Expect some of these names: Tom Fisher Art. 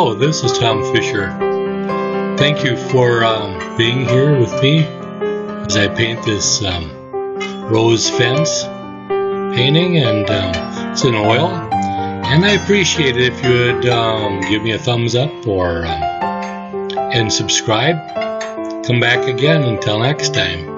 Hello, this is Tom Fisher. Thank you for being here with me as I paint this rose fence painting, and it's in oil. And I appreciate it if you would give me a thumbs up or and subscribe. Come back again until next time.